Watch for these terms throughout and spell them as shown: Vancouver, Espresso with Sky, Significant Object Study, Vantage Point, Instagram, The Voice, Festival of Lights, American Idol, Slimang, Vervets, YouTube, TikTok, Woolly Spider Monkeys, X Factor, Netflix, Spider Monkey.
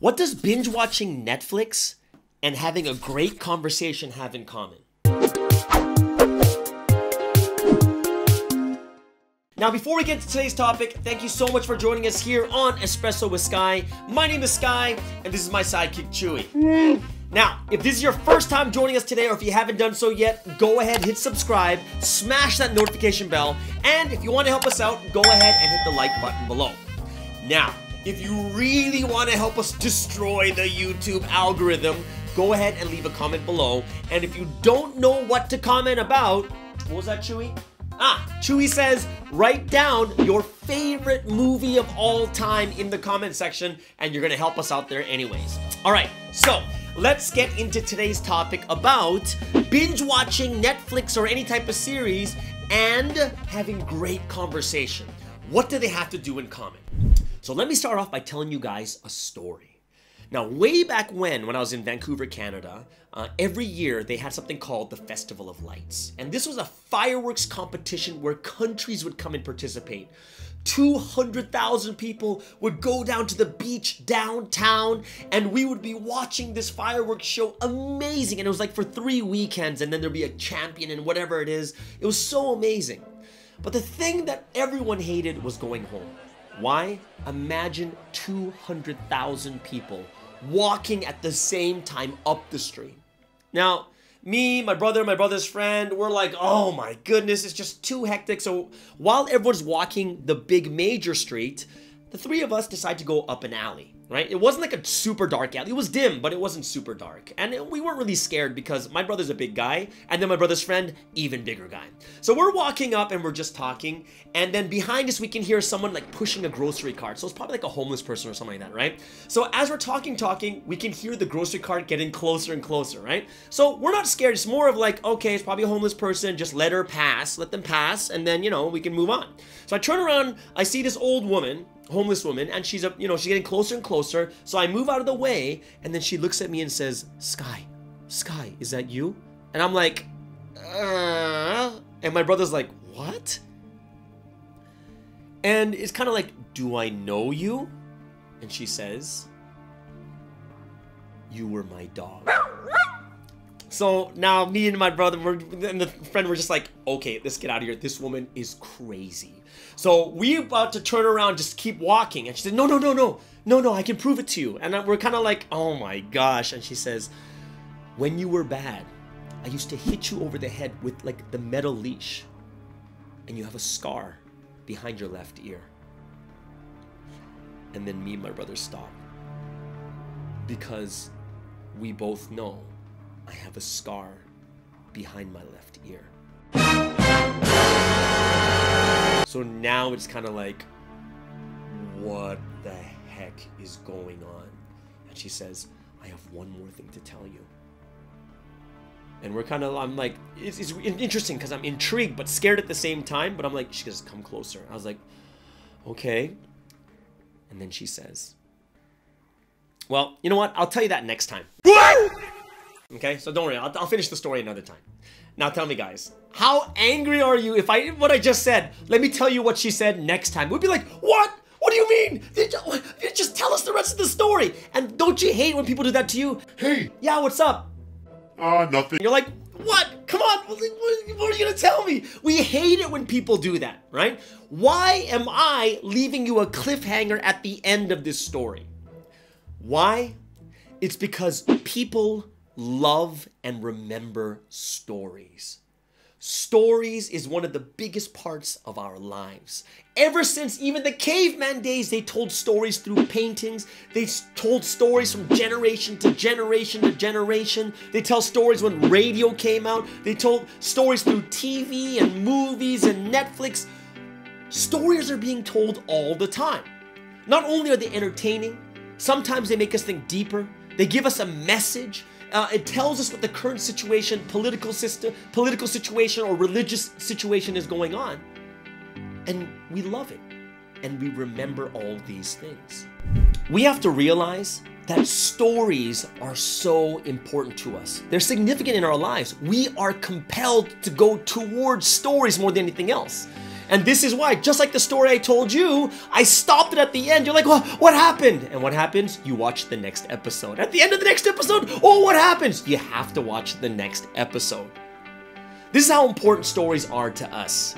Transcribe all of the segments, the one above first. What does binge watching Netflix and having a great conversation have in common? Now, before we get to today's topic, thank you so much for joining us here on Espresso with Sky. My name is Sky, and this is my sidekick, Chewy. Now, if this is your first time joining us today, or if you haven't done so yet, go ahead, hit subscribe, smash that notification bell, and if you want to help us out, go ahead and hit the like button below. Now, if you really want to help us destroy the YouTube algorithm, go ahead and leave a comment below. And if you don't know what to comment about, what was that, Chewy? Chewy says, write down your favorite movie of all time in the comment section, and you're going to help us out there anyways. All right, so let's get into today's topic about binge watching Netflix or any type of series and having great conversation. What do they have to do in common? So let me start off by telling you guys a story. Now, way back when I was in Vancouver, Canada, every year they had something called the Festival of Lights. And this was a fireworks competition where countries would come and participate. 200,000 people would go down to the beach downtown, and we would be watching this fireworks show. Amazing. And it was like for 3 weekends, and then there'd be a champion and whatever it is. It was so amazing. But the thing that everyone hated was going home. Why? Imagine 200,000 people walking at the same time up the stream. Now, me, my brother, my brother's friend, we're like, oh my goodness, it's just too hectic. So while everyone's walking the big major street, the three of us decide to go up an alley, right? It wasn't like a super dark alley. It was dim, but it wasn't super dark. And we weren't really scared because my brother's a big guy, and then my brother's friend, even bigger guy. So we're walking up and we're just talking. And then behind us, we can hear someone like pushing a grocery cart. So it's probably like a homeless person or something like that, right? So as we're talking, we can hear the grocery cart getting closer and closer, right? So we're not scared. It's more of like, okay, it's probably a homeless person. Just let her pass, let them pass. And then, you know, we can move on. So I turn around, I see this old woman, homeless woman, and she's she's getting closer and closer. So I move out of the way, and then she looks at me and says, Sky, is that you? And I'm like, and my brother's like, what? And it's kind of like, do I know you? And she says, you were my dog. So now me and my brother and the friend were just like, okay, let's get out of here. This woman is crazy. So we about to turn around, just keep walking. And she said, no, I can prove it to you. And we're kind of like, oh my gosh. And she says, when you were bad, I used to hit you over the head with like the metal leash. And you have a scar behind your left ear. And then me and my brother stopped. Because we both know I have a scar behind my left ear. So now it's kind of like, what the heck is going on? And she says, I have one more thing to tell you. And we're kind of, I'm like, it's interesting because I'm intrigued but scared at the same time. But I'm like, she goes, come closer. I was like, okay. And then she says, well, you know what? I'll tell you that next time. Okay, so don't worry, I'll finish the story another time. Now tell me guys, how angry are you if what I just said? Let me tell you what she said next time. We'd be like, what? What do you mean? Just tell us the rest of the story. And don't you hate when people do that to you? Hey. Yeah, what's up? Nothing. You're like, what? Come on, what are you gonna tell me? We hate it when people do that, right? Why am I leaving you a cliffhanger at the end of this story? Why? It's because people love and remember stories. Stories is one of the biggest parts of our lives. Ever since even the caveman days, they told stories through paintings. They told stories from generation to generation to generation. They tell stories when radio came out. They told stories through TV and movies and Netflix. Stories are being told all the time. Not only are they entertaining, sometimes they make us think deeper. They give us a message. It tells us what the current situation, political situation, or religious situation is going on. And we love it. And we remember all these things. We have to realize that stories are so important to us. They're significant in our lives. We are compelled to go towards stories more than anything else. And this is why, just like the story I told you, I stopped it at the end. You're like, well, what happened? And what happens? You watch the next episode. At the end of the next episode, oh, what happens? You have to watch the next episode. This is how important stories are to us.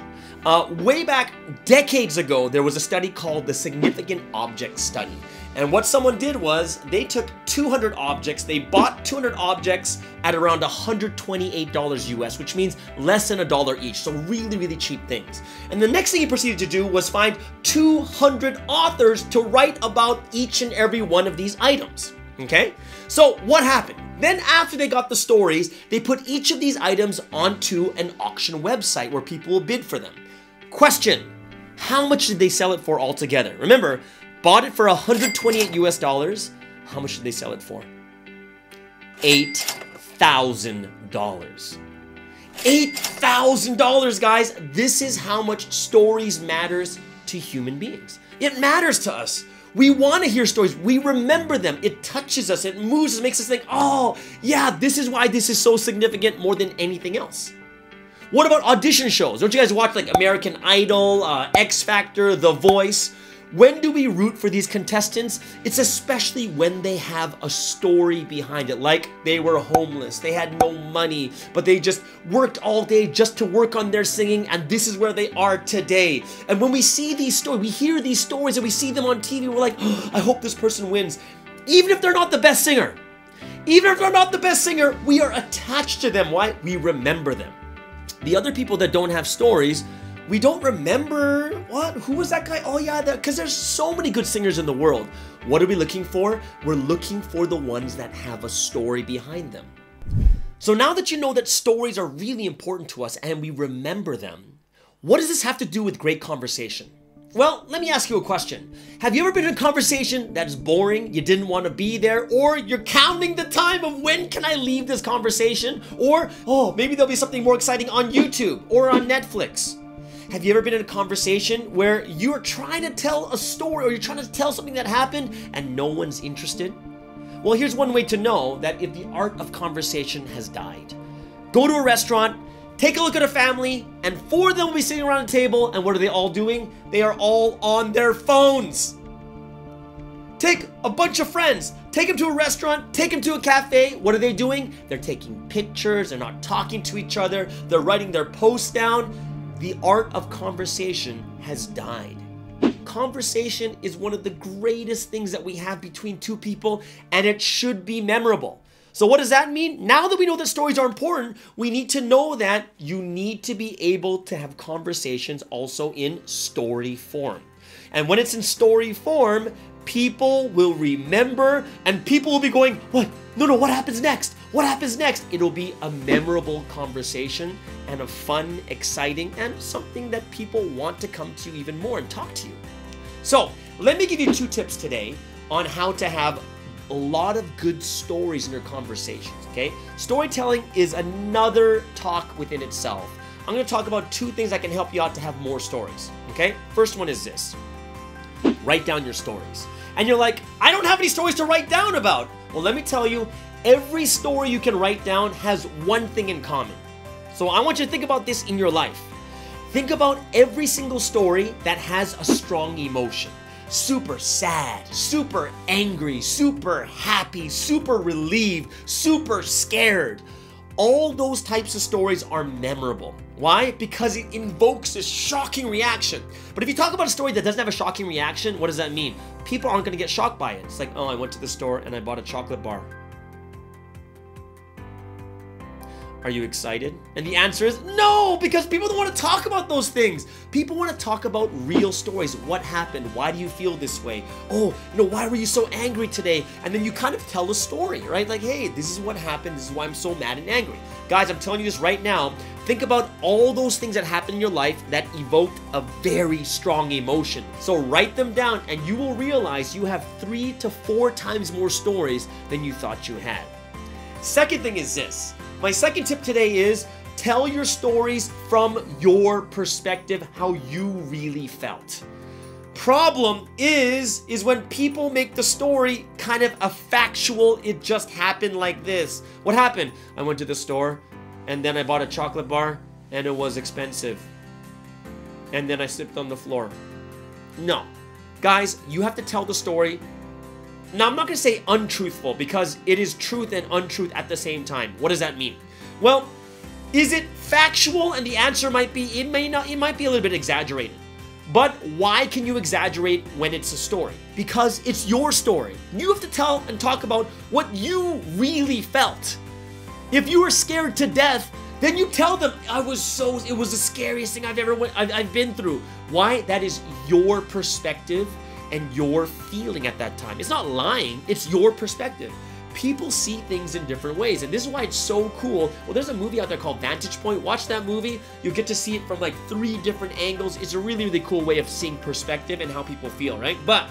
Way back decades ago, there was a study called the Significant Object Study. And what someone did was they took 200 objects, they bought 200 objects at around $128 US, which means less than $1 each. So really, really cheap things. And the next thing he proceeded to do was find 200 authors to write about each and every one of these items. Okay? So what happened? Then after they got the stories, they put each of these items onto an auction website where people will bid for them. Question, how much did they sell it for altogether? Remember, bought it for $128 US. How much did they sell it for? $8,000. $8,000, guys. This is how much stories matters to human beings. It matters to us. We want to hear stories. We remember them. It touches us. It moves us. It makes us think, oh, yeah, this is why this is so significant more than anything else. What about audition shows? Don't you guys watch like American Idol, X Factor, The Voice? When do we root for these contestants? It's especially when they have a story behind it, like they were homeless, they had no money, but they just worked all day just to work on their singing, and this is where they are today. And when we see these stories, we hear these stories and we see them on TV, we're like, oh, I hope this person wins. Even if they're not the best singer, we are attached to them. Why? We remember them. The other people that don't have stories, we don't remember, what? Who was that guy? Oh yeah, because there's so many good singers in the world. What are we looking for? We're looking for the ones that have a story behind them. So now that you know that stories are really important to us and we remember them, what does this have to do with great conversation? Well, let me ask you a question. Have you ever been in a conversation that is boring, you didn't want to be there, or you're counting the time of when can I leave this conversation? Or, oh, maybe there'll be something more exciting on YouTube or on Netflix. Have you ever been in a conversation where you're trying to tell a story or you're trying to tell something that happened and no one's interested? Well, here's one way to know that if the art of conversation has died. Go to a restaurant, take a look at a family, and four of them will be sitting around a table, and what are they all doing? They are all on their phones. Take a bunch of friends, take them to a restaurant, take them to a cafe. What are they doing? They're taking pictures, they're not talking to each other, they're writing their posts down. The art of conversation has died. Conversation is one of the greatest things that we have between two people, and it should be memorable. So what does that mean? Now that we know that stories are important, we need to know that you need to be able to have conversations also in story form. And when it's in story form, people will remember and people will be going, what? No, what happens next? What happens next? It'll be a memorable conversation and a fun, exciting, and something that people want to come to you even more and talk to you. So let me give you two tips today on how to have a lot of good stories in your conversations, okay? Storytelling is another talk within itself. I'm gonna talk about two things that can help you out to have more stories, okay? First one is this. Write down your stories. And you're like, I don't have any stories to write down about. Well, let me tell you, every story you can write down has one thing in common. So I want you to think about this in your life. Think about every single story that has a strong emotion. Super sad, super angry, super happy, super relieved, super scared. All those types of stories are memorable. Why? Because it invokes this shocking reaction. But if you talk about a story that doesn't have a shocking reaction, what does that mean? People aren't gonna get shocked by it. It's like, oh, I went to the store and I bought a chocolate bar. Are you excited? And the answer is no, because people don't want to talk about those things. People want to talk about real stories. What happened? Why do you feel this way? Oh, why were you so angry today? And then you kind of tell a story, right? Like, hey, this is what happened. This is why I'm so mad and angry. Guys, I'm telling you this right now. Think about all those things that happened in your life that evoked a very strong emotion. So write them down and you will realize you have 3 to 4 times more stories than you thought you had. Second thing is this. My second tip today is tell your stories from your perspective, how you really felt. Problem is when people make the story kind of a factual, it just happened like this. What happened? I went to the store and then I bought a chocolate bar and it was expensive. and then I slipped on the floor. No. Guys, you have to tell the story. Now, I'm not going to say untruthful because it is truth and untruth at the same time. What does that mean? Well, is it factual? And the answer might be, it might be a little bit exaggerated. But why can you exaggerate when it's a story? Because it's your story. You have to tell and talk about what you really felt. If you were scared to death, then you tell them, it was the scariest thing I've been through. Why? That is your perspective and your feeling at that time. It's not lying, it's your perspective. People see things in different ways, and this is why it's so cool. Well, there's a movie out there called Vantage Point. Watch that movie. You get to see it from like 3 different angles. It's a really, really cool way of seeing perspective and how people feel, right? But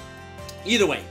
either way,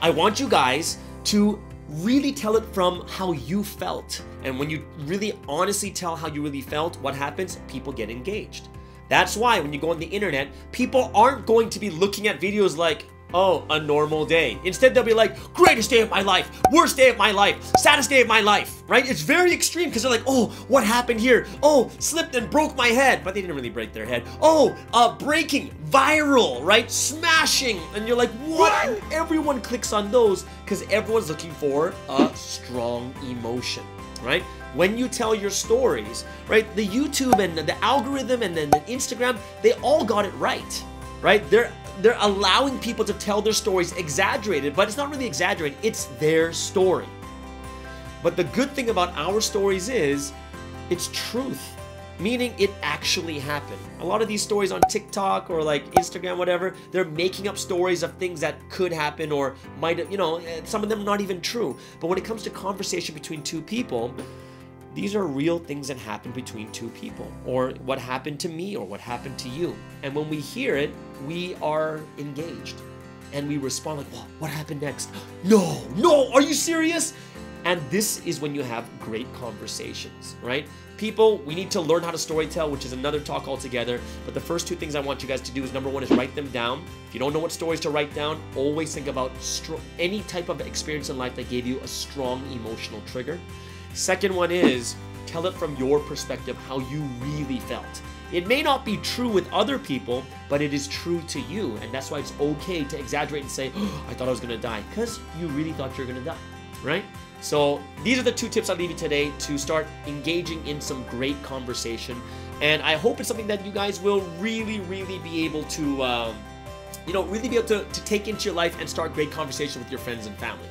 I want you guys to really tell it from how you felt. And when you really honestly tell how you really felt, what happens? People get engaged. That's why when you go on the internet, people aren't going to be looking at videos like, oh, a normal day. Instead, they'll be like, greatest day of my life, worst day of my life, saddest day of my life, right? It's very extreme because they're like, oh, what happened here? Oh, slipped and broke my head, but they didn't really break their head. Oh, breaking, viral, right? Smashing, and you're like, what? And everyone clicks on those because everyone's looking for a strong emotion, right? When you tell your stories, right, the YouTube and the algorithm and then the Instagram, they all got it right, right? They're allowing people to tell their stories exaggerated, but it's not really exaggerated, it's their story. But the good thing about our stories is it's truth, meaning it actually happened. A lot of these stories on TikTok or like Instagram, whatever, they're making up stories of things that could happen or might, you know, some of them not even true. But when it comes to conversation between 2 people, these are real things that happen between 2 people, or what happened to me or what happened to you. And when we hear it, we are engaged and we respond like, well, what happened next? No, are you serious? And this is when you have great conversations, right? People, we need to learn how to storytell, which is another talk altogether. But the first 2 things I want you guys to do is, number 1 is write them down. If you don't know what stories to write down, always think about any type of experience in life that gave you a strong emotional trigger. Second one is, tell it from your perspective, how you really felt. It may not be true with other people, but it is true to you. And that's why it's okay to exaggerate and say, oh, I thought I was gonna die, because you really thought you were gonna die, right? So these are the 2 tips I leave you today to start engaging in some great conversation. And I hope it's something that you guys will really, really be able to, really be able to take into your life and start great conversation with your friends and family.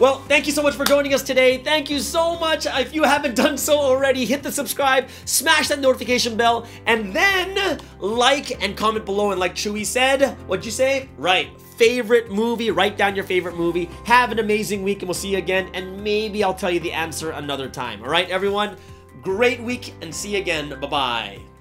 Well, thank you so much for joining us today. Thank you so much. If you haven't done so already, hit the subscribe, smash that notification bell, and then like and comment below. And like Chewy said, what'd you say? Right. Favorite movie. Write down your favorite movie. Have an amazing week, and we'll see you again. And maybe I'll tell you the answer another time. All right, everyone? Great week, and see you again. Bye-bye.